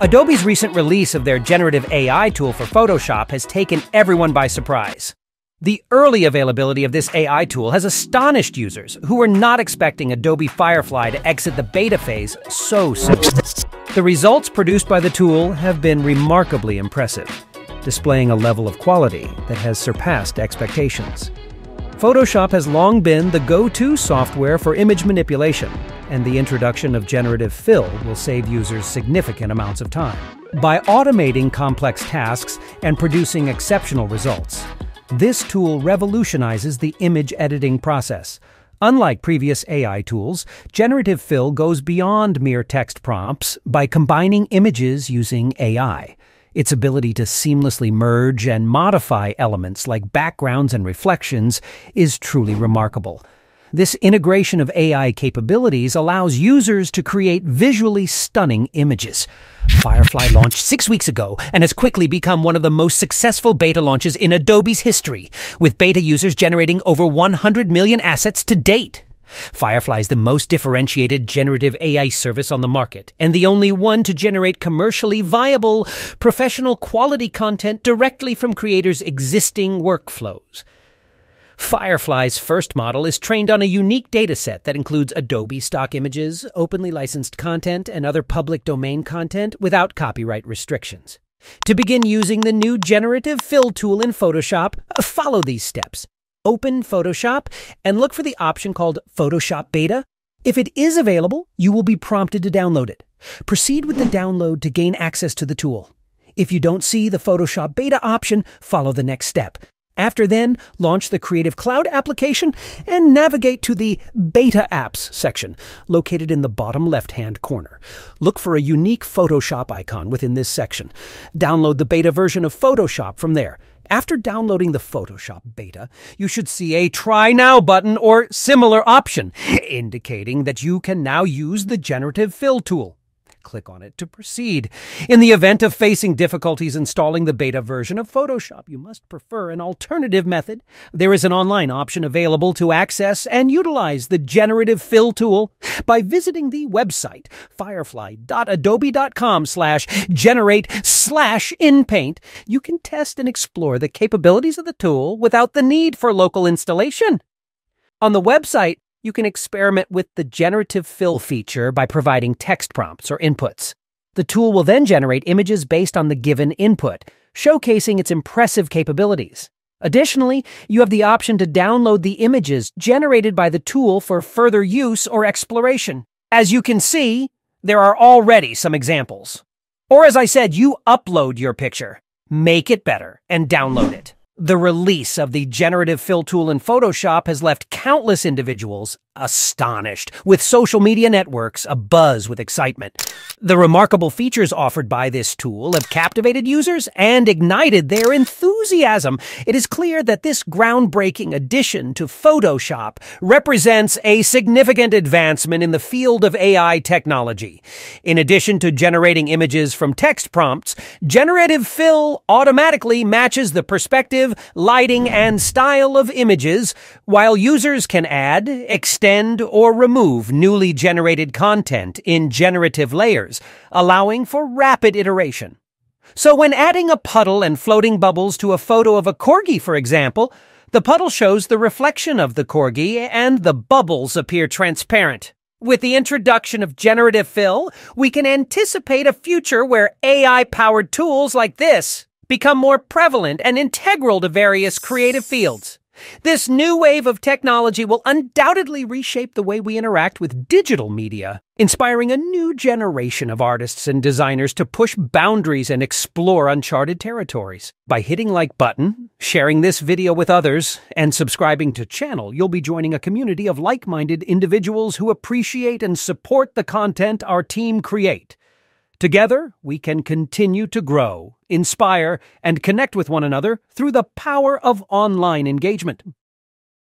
Adobe's recent release of their generative AI tool for Photoshop has taken everyone by surprise. The early availability of this AI tool has astonished users who were not expecting Adobe Firefly to exit the beta phase so soon. The results produced by the tool have been remarkably impressive, displaying a level of quality that has surpassed expectations. Photoshop has long been the go-to software for image manipulation, and the introduction of Generative Fill will save users significant amounts of time. By automating complex tasks and producing exceptional results, this tool revolutionizes the image editing process. Unlike previous AI tools, Generative Fill goes beyond mere text prompts by combining images using AI. Its ability to seamlessly merge and modify elements like backgrounds and reflections is truly remarkable. This integration of AI capabilities allows users to create visually stunning images. Firefly launched 6 weeks ago and has quickly become one of the most successful beta launches in Adobe's history, with beta users generating over 100 million assets to date. Firefly is the most differentiated generative AI service on the market, and the only one to generate commercially viable, professional quality content directly from creators' existing workflows. Firefly's first model is trained on a unique dataset that includes Adobe Stock images, openly licensed content, and other public domain content without copyright restrictions. To begin using the new Generative Fill tool in Photoshop, follow these steps. Open Photoshop and look for the option called Photoshop Beta. If it is available, you will be prompted to download it. Proceed with the download to gain access to the tool. If you don't see the Photoshop Beta option, follow the next step. After then, launch the Creative Cloud application and navigate to the Beta Apps section, located in the bottom left-hand corner. Look for a unique Photoshop icon within this section. Download the beta version of Photoshop from there. After downloading the Photoshop beta, you should see a Try Now button or similar option, indicating that you can now use the Generative Fill tool. Click on it to proceed. In the event of facing difficulties installing the beta version of Photoshop, you must prefer an alternative method. There is an online option available to access and utilize the Generative Fill tool by visiting the website firefly.adobe.com/generate/inpaint. You can test and explore the capabilities of the tool without the need for local installation. On the website, you can experiment with the Generative Fill feature by providing text prompts or inputs. The tool will then generate images based on the given input, showcasing its impressive capabilities. Additionally, you have the option to download the images generated by the tool for further use or exploration. As you can see, there are already some examples. Or as I said, you upload your picture, make it better, and download it. The release of the Generative Fill tool in Photoshop has left countless individuals astonished, with social media networks abuzz with excitement. The remarkable features offered by this tool have captivated users and ignited their enthusiasm. It is clear that this groundbreaking addition to Photoshop represents a significant advancement in the field of AI technology. In addition to generating images from text prompts, Generative Fill automatically matches the perspective, lighting, and style of images, while users can add, extend, or remove newly generated content in generative layers, allowing for rapid iteration. So when adding a puddle and floating bubbles to a photo of a corgi, for example, the puddle shows the reflection of the corgi and the bubbles appear transparent. With the introduction of Generative Fill, we can anticipate a future where AI-powered tools like this become more prevalent and integral to various creative fields. This new wave of technology will undoubtedly reshape the way we interact with digital media, inspiring a new generation of artists and designers to push boundaries and explore uncharted territories. By hitting like button, sharing this video with others, and subscribing to channel, you'll be joining a community of like-minded individuals who appreciate and support the content our team create. Together, we can continue to grow, inspire, and connect with one another through the power of online engagement.